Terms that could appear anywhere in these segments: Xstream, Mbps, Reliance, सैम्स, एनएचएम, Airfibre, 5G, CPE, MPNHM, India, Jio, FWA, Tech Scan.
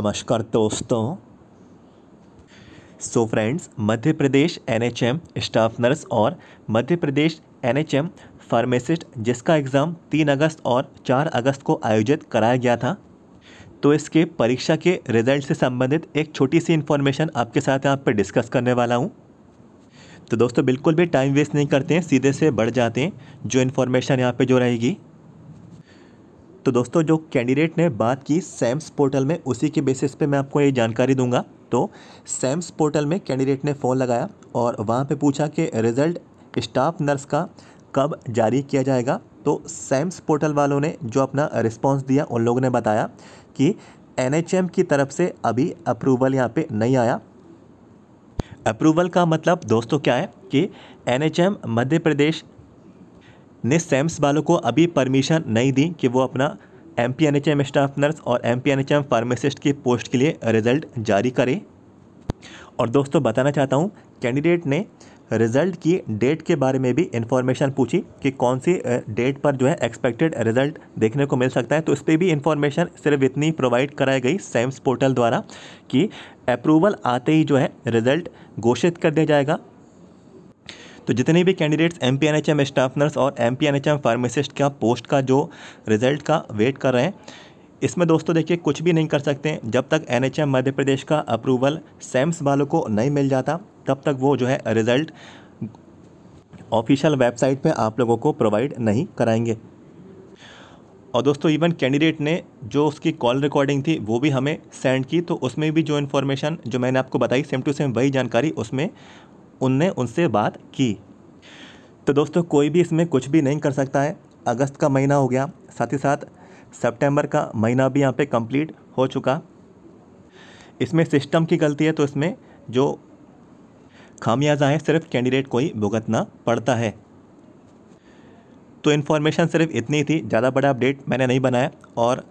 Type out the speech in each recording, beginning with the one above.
नमस्कार दोस्तों। So friends, Madhya Pradesh एनएचएम staff nurse और मध्य प्रदेश एनएचएम फार्मासिस्ट जिसका एग्ज़ाम 3 अगस्त और 4 अगस्त को आयोजित कराया गया था, तो इसके परीक्षा के रिजल्ट से संबंधित एक छोटी सी इन्फॉर्मेशन आपके साथ यहाँ पर डिस्कस करने वाला हूँ। तो दोस्तों बिल्कुल भी टाइम वेस्ट नहीं करते हैं, सीधे से बढ़ जाते हैं जो इन्फॉर्मेशन यहाँ पे जो रहेगी। तो दोस्तों जो कैंडिडेट ने बात की सैम्स पोर्टल में, उसी के बेसिस पे मैं आपको ये जानकारी दूंगा। तो सैम्स पोर्टल में कैंडिडेट ने फ़ोन लगाया और वहाँ पे पूछा कि रिज़ल्ट स्टाफ नर्स का कब जारी किया जाएगा। तो सैम्स पोर्टल वालों ने जो अपना रिस्पॉन्स दिया, उन लोगों ने बताया कि एनएचएम की तरफ से अभी अप्रूवल यहाँ पर नहीं आया। अप्रूवल का मतलब दोस्तों क्या है कि एनएचएम मध्य प्रदेश ने सैम्स वालों को अभी परमिशन नहीं दी कि वो अपना MPNHM स्टाफ नर्स और MPNHM फार्मासिस्ट की पोस्ट के लिए रिज़ल्ट जारी करें। और दोस्तों बताना चाहता हूँ, कैंडिडेट ने रिज़ल्ट की डेट के बारे में भी इन्फॉर्मेशन पूछी कि कौन सी डेट पर जो है एक्सपेक्टेड रिज़ल्ट देखने को मिल सकता है। तो इस पर भी इन्फॉर्मेशन सिर्फ इतनी प्रोवाइड कराई गई सैम्स पोर्टल द्वारा कि अप्रूवल आते ही जो है रिज़ल्ट घोषित कर दिया जाएगा। तो जितने भी कैंडिडेट्स MPNHM स्टाफ नर्स और MPNHM फार्मासिस्ट का पोस्ट का जो रिज़ल्ट का वेट कर रहे हैं, इसमें दोस्तों देखिए कुछ भी नहीं कर सकते। जब तक एनएचएम मध्य प्रदेश का अप्रूवल सैम्स वालों को नहीं मिल जाता, तब तक वो जो है रिज़ल्ट ऑफिशियल वेबसाइट पे आप लोगों को प्रोवाइड नहीं कराएंगे। और दोस्तों इवन कैंडिडेट ने जो उसकी कॉल रिकॉर्डिंग थी वो भी हमें सेंड की, तो उसमें भी जो इन्फॉर्मेशन जो मैंने आपको बताई सेम टू सेम वही जानकारी उसमें उनने उनसे बात की। तो दोस्तों कोई भी इसमें कुछ भी नहीं कर सकता है। अगस्त का महीना हो गया, साथ ही साथ सितंबर का महीना भी यहाँ पे कंप्लीट हो चुका। इसमें सिस्टम की गलती है, तो इसमें जो खामियाजा हैं सिर्फ कैंडिडेट को ही भुगतना पड़ता है। तो इन्फॉर्मेशन सिर्फ इतनी थी, ज़्यादा बड़ा अपडेट मैंने नहीं बनाया। और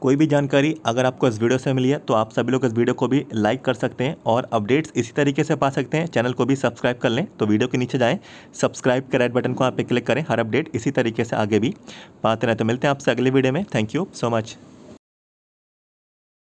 कोई भी जानकारी अगर आपको इस वीडियो से मिली है तो आप सभी लोग इस वीडियो को भी लाइक कर सकते हैं और अपडेट्स इसी तरीके से पा सकते हैं। चैनल को भी सब्सक्राइब कर लें, तो वीडियो के नीचे जाएं, सब्सक्राइब के रेड बटन को आप पे क्लिक करें। हर अपडेट इसी तरीके से आगे भी पाते रहें। तो मिलते हैं आपसे अगले वीडियो में। Thank you so much.